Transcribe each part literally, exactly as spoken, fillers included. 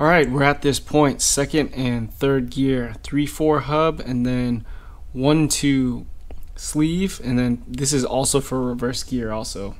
Alright, we're at this point, second and third gear, three four hub, and then one two sleeve, and then this is also for reverse gear also.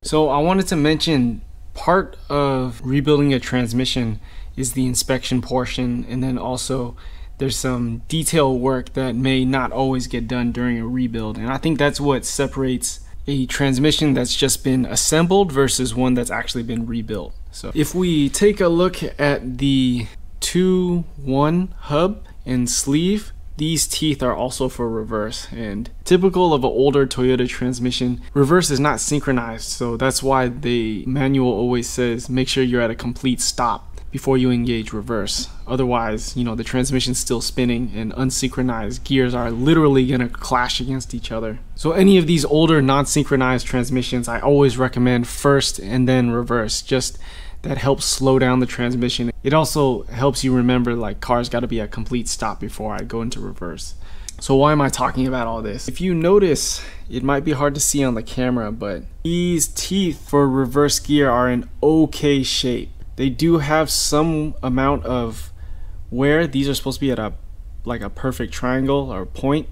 So I wanted to mention part of rebuilding a transmission is the inspection portion, and then also there's some detail work that may not always get done during a rebuild. And I think that's what separates a transmission that's just been assembled versus one that's actually been rebuilt. So if we take a look at the two one hub and sleeve, these teeth are also for reverse, and typical of an older Toyota transmission, reverse is not synchronized. So that's why the manual always says make sure you're at a complete stop before you engage reverse. Otherwise, you know, the transmission's still spinning and unsynchronized gears are literally gonna clash against each other. So any of these older non-synchronized transmissions, I always recommend first and then reverse. Just that helps slow down the transmission. It also helps you remember, like, cars gotta be at complete stop before I go into reverse. So why am I talking about all this? If you notice, it might be hard to see on the camera, but these teeth for reverse gear are in okay shape. They do have some amount of wear. These are supposed to be at a like a perfect triangle or point,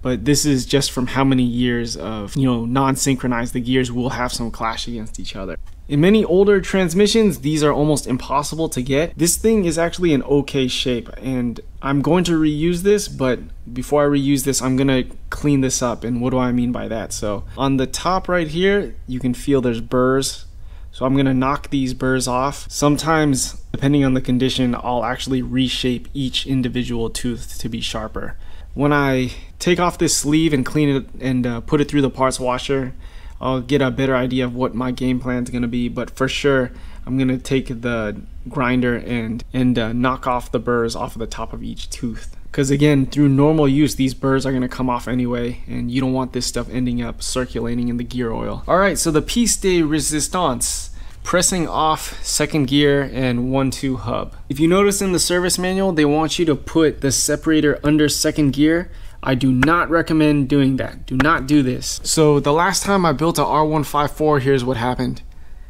but this is just from how many years of, you know, non-synchronized, the gears will have some clash against each other. In many older transmissions, these are almost impossible to get. This thing is actually in okay shape, and I'm going to reuse this, but before I reuse this, I'm gonna clean this up. And what do I mean by that? So on the top right here, you can feel there's burrs. So I'm gonna knock these burrs off. Sometimes, depending on the condition, I'll actually reshape each individual tooth to be sharper. When I take off this sleeve and clean it and uh, put it through the parts washer, I'll get a better idea of what my game plan is gonna be. But for sure, I'm gonna take the grinder and, and uh, knock off the burrs off of the top of each tooth. Because again, through normal use, these burrs are gonna come off anyway, and you don't want this stuff ending up circulating in the gear oil. All right, so the piece de resistance, pressing off second gear and one two hub. If you notice in the service manual, they want you to put the separator under second gear. I do not recommend doing that. Do not do this. So the last time I built a R one fifty-four, here's what happened.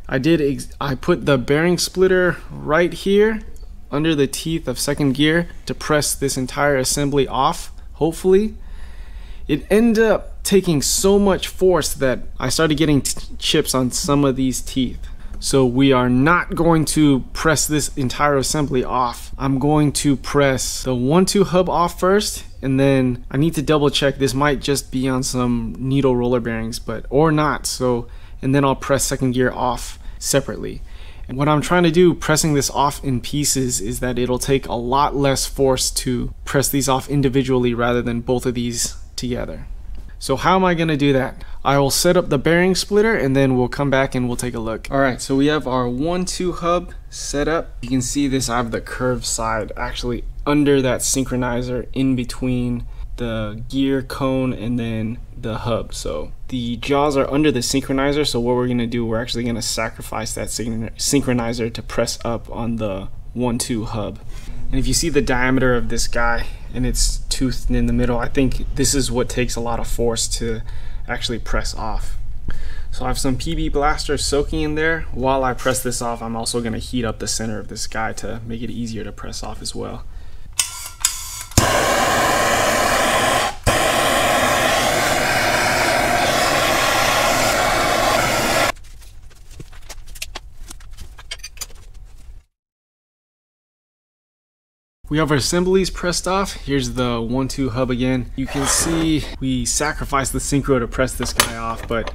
I did, ex I put the bearing splitter right here under the teeth of second gear to press this entire assembly off, hopefully. It ended up taking so much force that I started getting chips on some of these teeth. So we are not going to press this entire assembly off. I'm going to press the one two hub off first, and then I need to double check. This might just be on some needle roller bearings, but or not. So, and then I'll press second gear off separately. What I'm trying to do pressing this off in pieces is that it'll take a lot less force to press these off individually rather than both of these together. So how am I going to do that? I will set up the bearing splitter and then we'll come back and we'll take a look. Alright, so we have our one two hub set up. You can see this, I have the curved side actually under that synchronizer in between the gear cone and then the hub. So the jaws are under the synchronizer, so what we're going to do, we're actually going to sacrifice that synchronizer to press up on the one two hub. And if you see the diameter of this guy and it's toothed in the middle, I think this is what takes a lot of force to actually press off. So I have some P B blaster soaking in there. While I press this off, I'm also going to heat up the center of this guy to make it easier to press off as well. We have our assemblies pressed off. Here's the one two hub again. You can see we sacrificed the synchro to press this guy off, but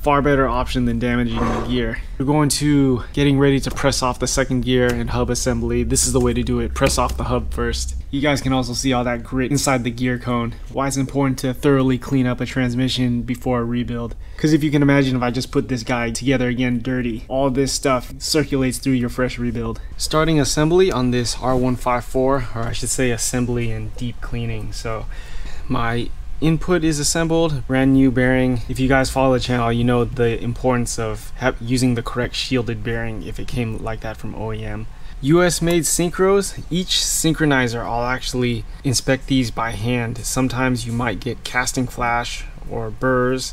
far better option than damaging the gear. We're going to getting ready to press off the second gear and hub assembly. This is the way to do it. Press off the hub first. You guys can also see all that grit inside the gear cone. Why it's important to thoroughly clean up a transmission before a rebuild. Because if you can imagine, if I just put this guy together again dirty, all this stuff circulates through your fresh rebuild. Starting assembly on this R one fifty-four, or I should say assembly and deep cleaning. So my input is assembled, brand new bearing. If you guys follow the channel, you know the importance of using the correct shielded bearing if it came like that from O E M. U S made synchros, each synchronizer, I'll actually inspect these by hand. Sometimes you might get casting flash or burrs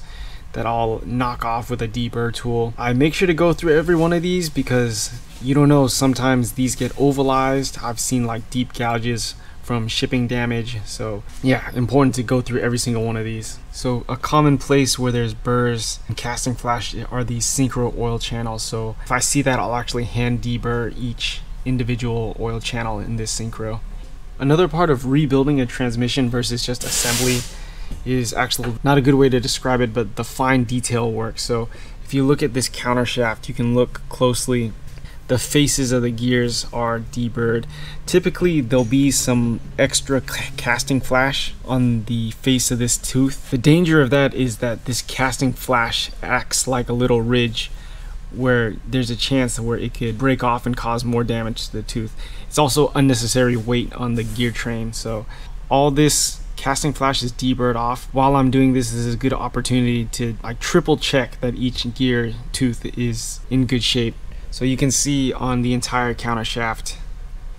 that I'll knock off with a deburr tool. I make sure to go through every one of these because you don't know, sometimes these get ovalized. I've seen like deep gouges from shipping damage, so yeah, important to go through every single one of these. So a common place where there's burrs and casting flash are these synchro oil channels. So if I see that, I'll actually hand deburr each individual oil channel in this synchro. Another part of rebuilding a transmission versus just assembly is actually not a good way to describe it, but the fine detail work. So if you look at this counter shaft, you can look closely. The faces of the gears are deburred. Typically there'll be some extra casting flash on the face of this tooth. The danger of that is that this casting flash acts like a little ridge where there's a chance where it could break off and cause more damage to the tooth. It's also unnecessary weight on the gear train. So all this casting flash is deburred off. While I'm doing this, this is a good opportunity to like triple check that each gear tooth is in good shape. So you can see on the entire counter shaft,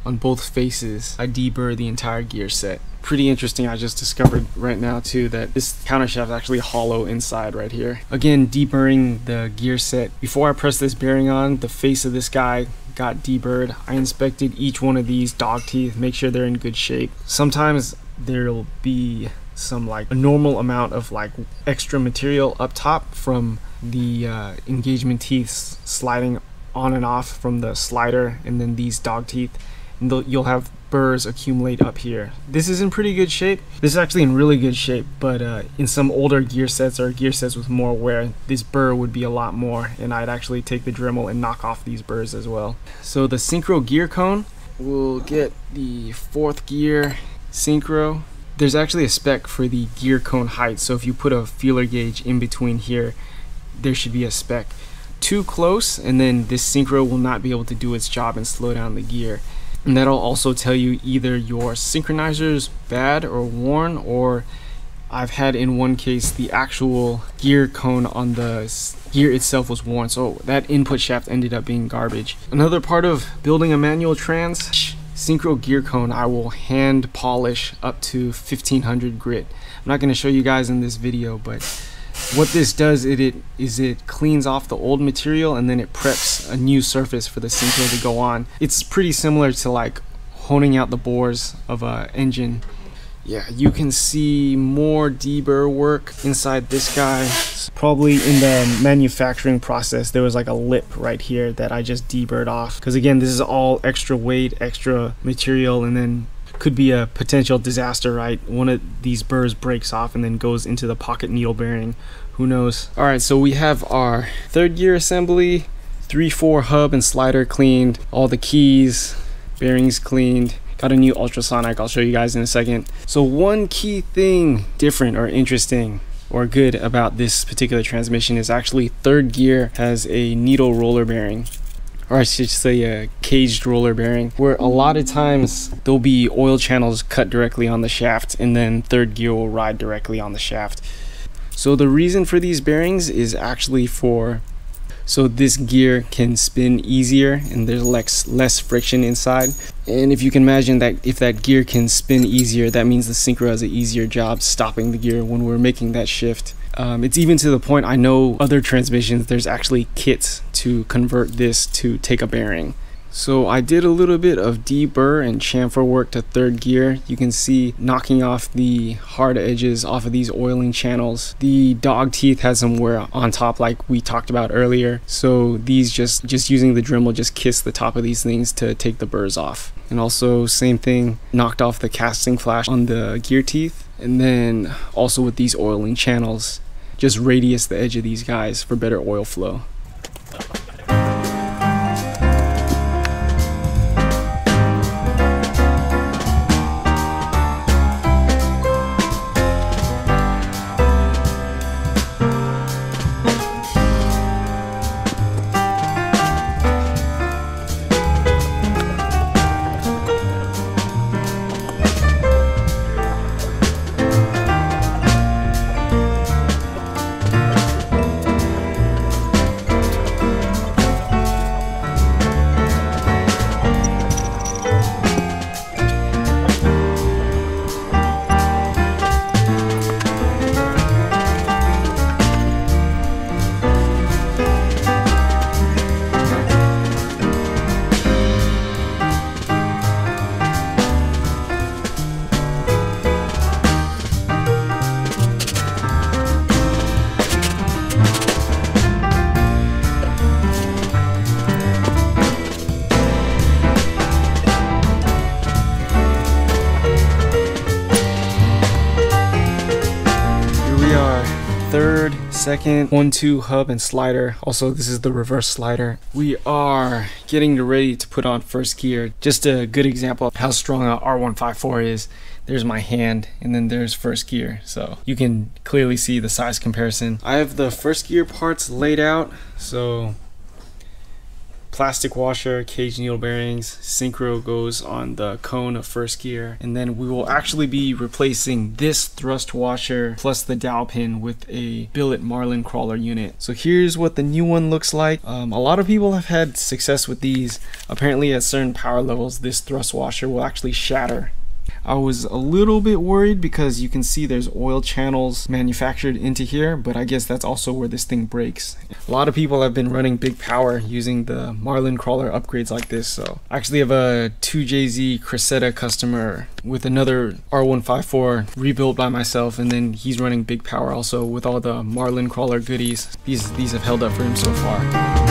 on both faces, I deburr the entire gear set. Pretty interesting, I just discovered right now too that this counter shaft is actually hollow inside right here. Again, deburring the gear set. Before I press this bearing on, the face of this guy got deburred. I inspected each one of these dog teeth, make sure they're in good shape. Sometimes there'll be some like a normal amount of like extra material up top from the uh, engagement teeth sliding on and off from the slider, and then these dog teeth, and you'll have burrs accumulate up here. This is in pretty good shape. This is actually in really good shape, but uh, in some older gear sets or gear sets with more wear, this burr would be a lot more, and I'd actually take the Dremel and knock off these burrs as well. So the synchro gear cone, we'll get the fourth gear synchro. There's actually a spec for the gear cone height, so if you put a feeler gauge in between here, there should be a spec. Too close, and then this synchro will not be able to do its job and slow down the gear. And that'll also tell you either your synchronizer's bad or worn, or I've had in one case the actual gear cone on the gear itself was worn, so that input shaft ended up being garbage. Another part of building a manual trans synchro gear cone, I will hand polish up to fifteen hundred grit. I'm not going to show you guys in this video, but what this does it, it is it cleans off the old material, and then it preps a new surface for the synchro to go on. It's pretty similar to like honing out the bores of a engine. Yeah, you can see more deburr work inside this guy. Probably in the manufacturing process, there was like a lip right here that I just deburred off. Because again, this is all extra weight, extra material, and then could be a potential disaster, right? One of these burrs breaks off and then goes into the pocket needle bearing. Who knows? All right, so we have our third gear assembly, three four hub and slider cleaned, all the keys, bearings cleaned. Got a new ultrasonic, I'll show you guys in a second. So one key thing different or interesting or good about this particular transmission is actually third gear has a needle roller bearing. Or I should say a caged roller bearing, where a lot of times there'll be oil channels cut directly on the shaft, and then third gear will ride directly on the shaft. So the reason for these bearings is actually for, so this gear can spin easier and there's less, less friction inside. And if you can imagine that if that gear can spin easier, that means the synchro has an easier job stopping the gear when we're making that shift. Um, it's even to the point, I know other transmissions, there's actually kits to convert this to take a bearing. So I did a little bit of deburr and chamfer work to third gear. You can see knocking off the hard edges off of these oiling channels. The dog teeth had some wear on top like we talked about earlier. So these just, just using the Dremel, just kiss the top of these things to take the burrs off. And also same thing, knocked off the casting flash on the gear teeth. And then also with these oiling channels, just radius the edge of these guys for better oil flow. third, second, one, two hub and slider. Also, this is the reverse slider. We are getting ready to put on first gear. Just a good example of how strong a R one fifty-four is. There's my hand, and then there's first gear. So you can clearly see the size comparison. I have the first gear parts laid out. So plastic washer, cage needle bearings, synchro goes on the cone of first gear, and then we will actually be replacing this thrust washer plus the dowel pin with a billet Marlin Crawler unit. So here's what the new one looks like. Um, a lot of people have had success with these. Apparently at certain power levels this thrust washer will actually shatter. I was a little bit worried because you can see there's oil channels manufactured into here, but I guess that's also where this thing breaks. A lot of people have been running big power using the Marlin Crawler upgrades like this. So I actually have a two J Z Cresta customer with another R one fifty-four rebuilt by myself, and then he's running big power also with all the Marlin Crawler goodies. These, these have held up for him so far.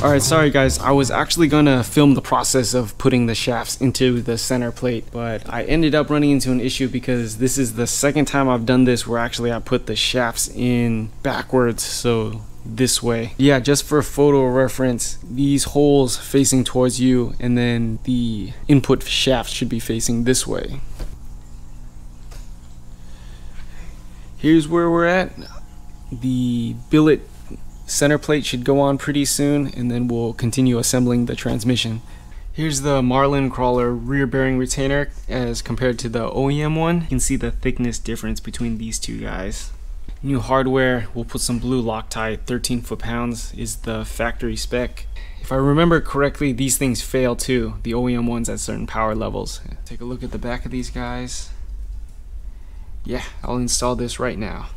Alright, sorry guys, I was actually gonna film the process of putting the shafts into the center plate, but I ended up running into an issue because this is the second time I've done this where actually I put the shafts in backwards, so this way. Yeah, just for photo reference, these holes facing towards you, and then the input shaft should be facing this way. Here's where we're at. The billet center plate should go on pretty soon, and then we'll continue assembling the transmission. Here's the Marlin Crawler rear bearing retainer as compared to the O E M one. You can see the thickness difference between these two guys. New hardware, we'll put some blue Loctite, thirteen foot pounds is the factory spec. If I remember correctly, these things fail too, the O E M ones at certain power levels. Take a look at the back of these guys. Yeah, I'll install this right now.